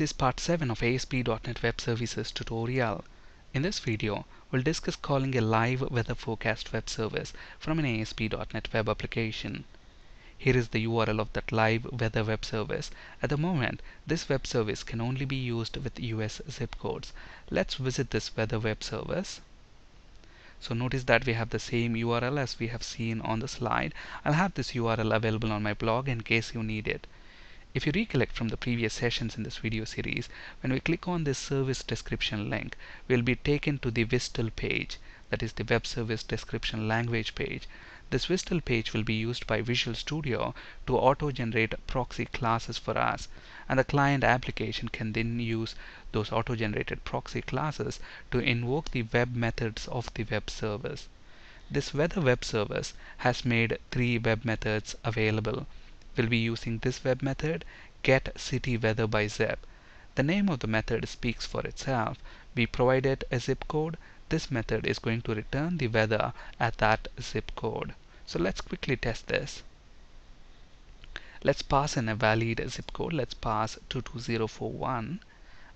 This is part 7 of ASP.NET Web Services tutorial. In this video, we'll discuss calling a live weather forecast web service from an ASP.NET web application. Here is the URL of that live weather web service. At the moment, this web service can only be used with US zip codes. Let's visit this weather web service. So notice that we have the same URL as we have seen on the slide. I'll have this URL available on my blog in case you need it. If you recollect from the previous sessions in this video series, when we click on this service description link, we'll be taken to the WSDL page, that is the web service description language page. This WSDL page will be used by Visual Studio to auto-generate proxy classes for us, and the client application can then use those auto-generated proxy classes to invoke the web methods of the web service. This weather web service has made 3 web methods available. We'll be using this web method, getCityWeatherByZip. The name of the method speaks for itself. We provide it a zip code. This method is going to return the weather at that zip code. So let's quickly test this. Let's pass in a valid zip code. Let's pass 22041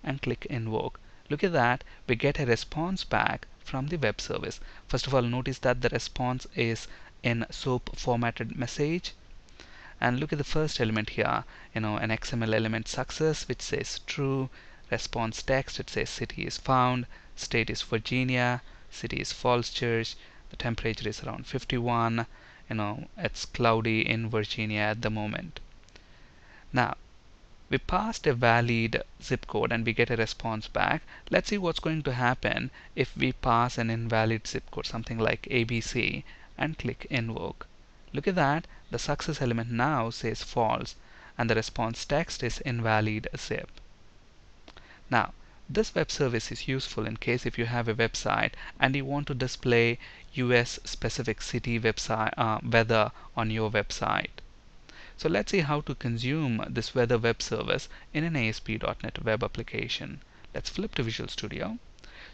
and click invoke. Look at that. We get a response back from the web service. First of all, notice that the response is in SOAP formatted message. And look at the first element here, an XML element success, which says true, response text, it says city is found, state is Virginia, city is Falls Church, the temperature is around 51, it's cloudy in Virginia at the moment. Now, we passed a valid zip code and we get a response back. Let's see what's going to happen if we pass an invalid zip code, something like ABC, and click invoke. Look at that, the success element now says false and the response text is invalid zip. Now, this web service is useful in case if you have a website and you want to display US specific city weather on your website. So let's see how to consume this weather web service in an ASP.NET web application. Let's flip to Visual Studio.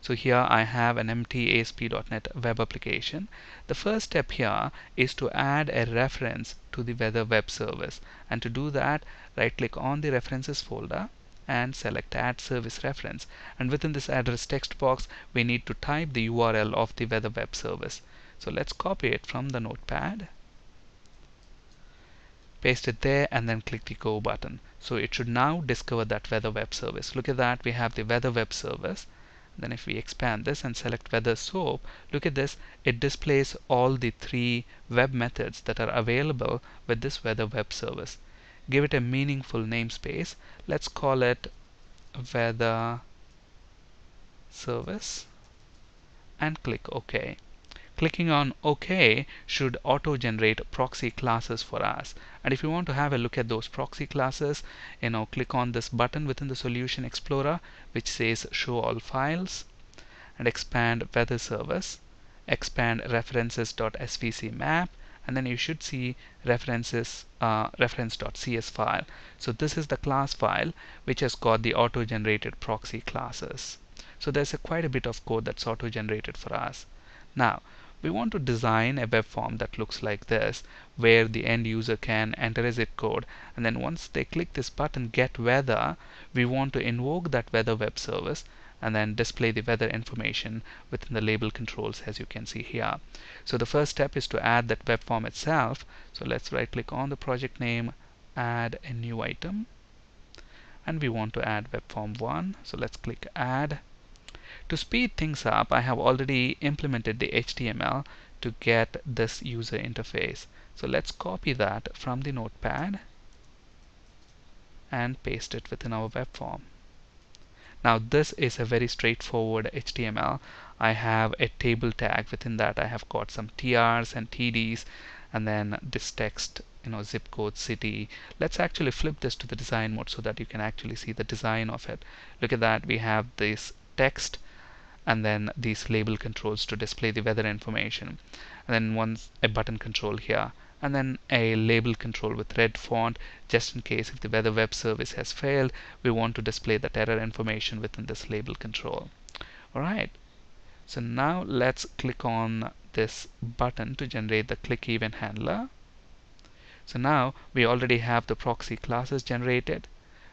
So here I have an empty ASP.NET web application. The first step here is to add a reference to the weather web service. And to do that, right click on the references folder and select add service reference. And within this address text box, we need to type the URL of the weather web service. So let's copy it from the notepad. Paste it there and then click the go button. So it should now discover that weather web service. Look at that, we have the weather web service. Then if we expand this and select WeatherSoap, look at this, it displays all the 3 web methods that are available with this weather web service. Give it a meaningful namespace. Let's call it weather service and click OK. Clicking on OK should auto-generate proxy classes for us. And if you want to have a look at those proxy classes, click on this button within the Solution Explorer, which says Show All Files, and expand Weather Service, expand references.svcmap, and then you should see references reference.cs file. So this is the class file which has got the auto-generated proxy classes. So there's quite a bit of code that's auto-generated for us. Now, we want to design a web form that looks like this, where the end user can enter a zip code, and then once they click this button Get Weather, we want to invoke that weather web service and then display the weather information within the label controls, as you can see here. So the first step is to add that web form itself. So let's right click on the project name, add a new item, and we want to add web form 1. So let's click add. To speed things up, I have already implemented the HTML to get this user interface. So let's copy that from the notepad and paste it within our web form. Now this is a very straightforward HTML. I have a table tag. Within that I have got some TRs and TDs and then this text, zip code, city. Let's actually flip this to the design mode so that you can actually see the design of it. Look at that, we have this text and then these label controls to display the weather information, and then once a button control here and then a label control with red font, just in case if the weather web service has failed, we want to display that error information within this label control. Alright, so now let's click on this button to generate the click event handler. So now we already have the proxy classes generated.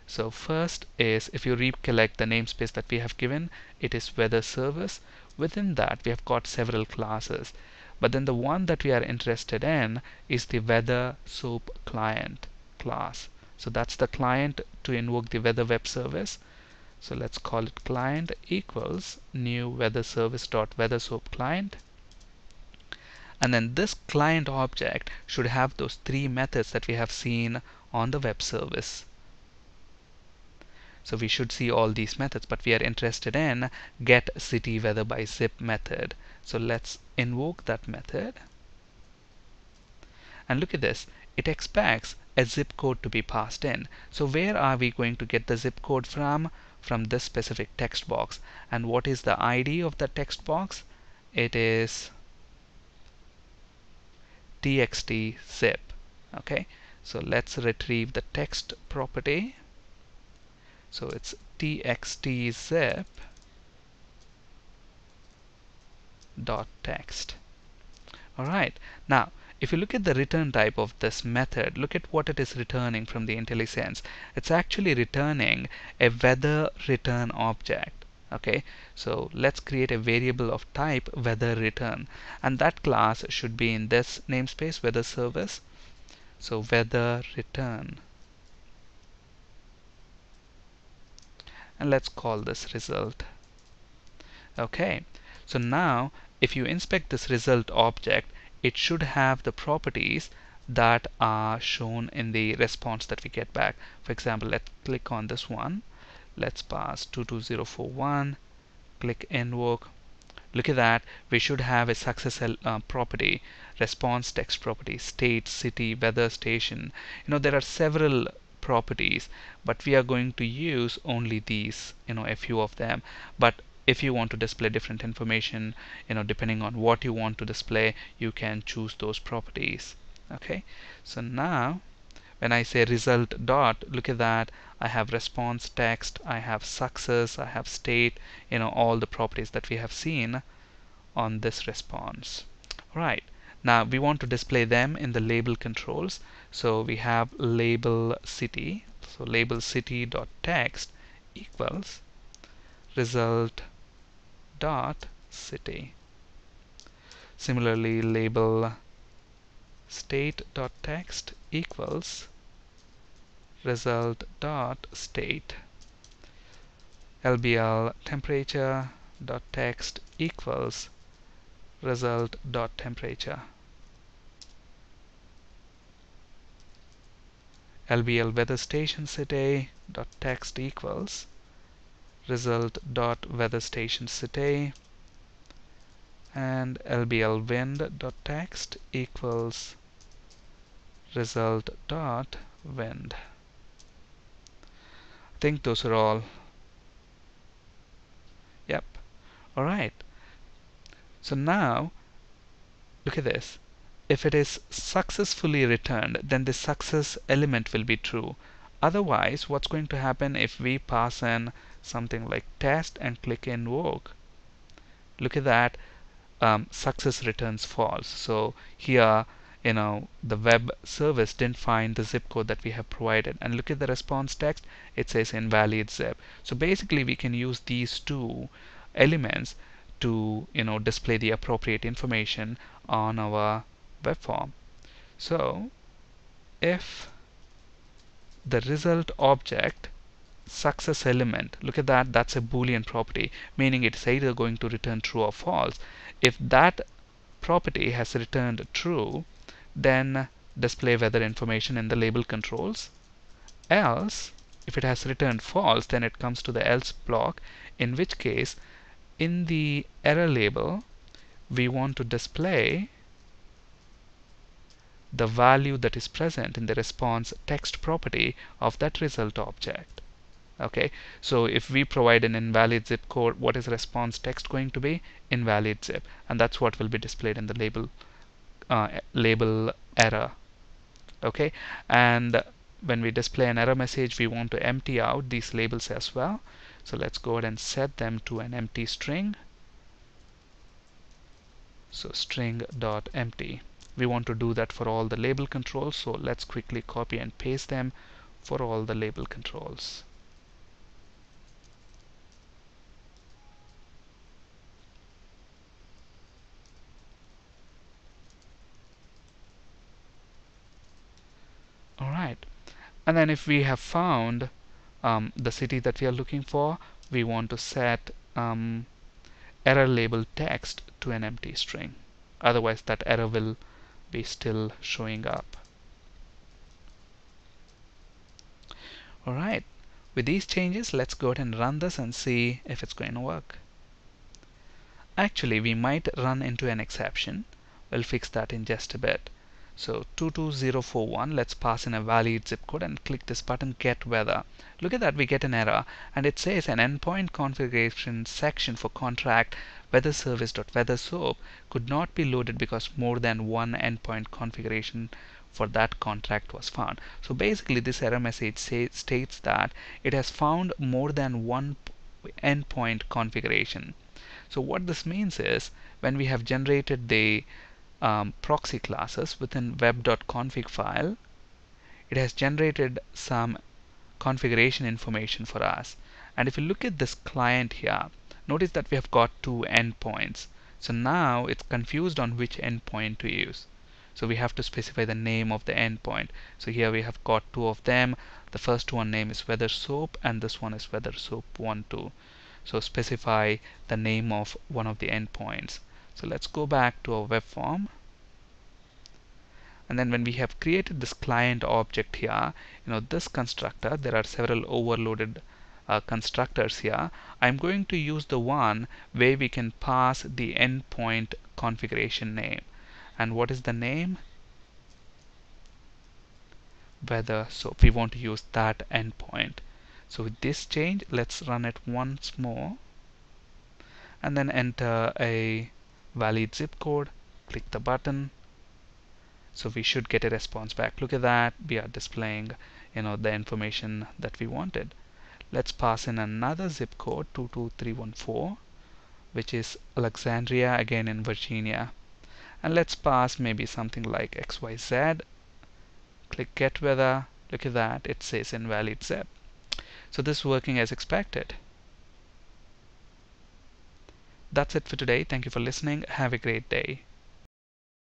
So first is, if you recollect the namespace that we have given, it is WeatherService. Within that we have got several classes, but then the one that we are interested in is the WeatherSoapClient class. So that's the client to invoke the weather web service. So let's call it client equals new WeatherService.WeatherSoapClient. And then this client object should have those three methods that we have seen on the web service. So we should see all these methods, but we are interested in getCityWeatherByZip method. So let's invoke that method. And look at this, it expects a zip code to be passed in. So where are we going to get the zip code from? From this specific text box. And what is the ID of the text box? It is txt zip. Okay, so let's retrieve the text property. So it's txt zip.text. Alright, now if you look at the return type of this method, look at what it is returning from the IntelliSense. It's actually returning a weather return object. Okay, so let's create a variable of type weather return, and that class should be in this namespace, weather service. So weather return. And let's call this result. Okay, so now if you inspect this result object, it should have the properties that are shown in the response that we get back. For example, let's click on this one. Let's pass 22041, click invoke. Look at that, we should have a success property, response text property, state, city, weather station. You know, there are several properties, but we are going to use only these, you know, a few of them. But if you want to display different information, you know, depending on what you want to display, you can choose those properties. Okay, so now when I say result dot, look at that, I have response text, I have success, I have state, you know, all the properties that we have seen on this response. Right, now we want to display them in the label controls. So we have label city, so label city dot text equals result dot city. Similarly, label state dot text equals result dot state. LBL temperature dot text equals result dot temperature. LBL weather station city dot text equals result dot weather station city. And LBL wind dot text equals result dot wind. I think those are all. Yep. All right. So now look at this. If it is successfully returned, then the success element will be true. Otherwise, what's going to happen if we pass in something like test and click invoke? Look at that, success returns false. So here, you know, the web service didn't find the zip code that we have provided. And look at the response text, it says invalid zip. So basically we can use these two elements to, you know, display the appropriate information on our web form. So if the result object success element, look at that, that's a Boolean property, meaning it's either going to return true or false. If that property has returned true, then display weather information in the label controls. Else, if it has returned false, then it comes to the else block, in which case in the error label we want to display the value that is present in the response text property of that result object. Okay, so if we provide an invalid zip code, what is response text going to be? Invalid zip, and that's what will be displayed in the label error. Okay, and when we display an error message, we want to empty out these labels as well. So let's go ahead and set them to an empty string. So string dot empty. We want to do that for all the label controls, so let's quickly copy and paste them for all the label controls. Alright, and then if we have found the city that we are looking for, we want to set error label text to an empty string. Otherwise that error will be still showing up. Alright, with these changes, let's go ahead and run this and see if it's going to work. Actually, we might run into an exception. We'll fix that in just a bit. So 22041, let's pass in a valid zip code and click this button, Get Weather. Look at that, we get an error, and it says an endpoint configuration section for contract WeatherService.WeatherSoap could not be loaded because more than one endpoint configuration for that contract was found. So basically this error message states that it has found more than one endpoint configuration. So what this means is when we have generated the proxy classes within web.config file, it has generated some configuration information for us. And if you look at this client here, notice that we have got two endpoints. So now it's confused on which endpoint to use. So we have to specify the name of the endpoint. So here we have got two of them. The first one name is WeatherSoap and this one is WeatherSoap12. So specify the name of one of the endpoints. So let's go back to our web form. And then when we have created this client object here, you know, this constructor, there are several overloaded constructors here. I'm going to use the one where we can pass the endpoint configuration name. And what is the name? WeatherSoap. We want to use that endpoint. So with this change, let's run it once more and then enter a valid zip code, click the button. So we should get a response back. Look at that, we are displaying, you know, the information that we wanted. Let's pass in another zip code, 22314, which is Alexandria, again in Virginia. And let's pass maybe something like XYZ. Click Get Weather. Look at that, it says invalid zip. So this is working as expected. That's it for today. Thank you for listening. Have a great day.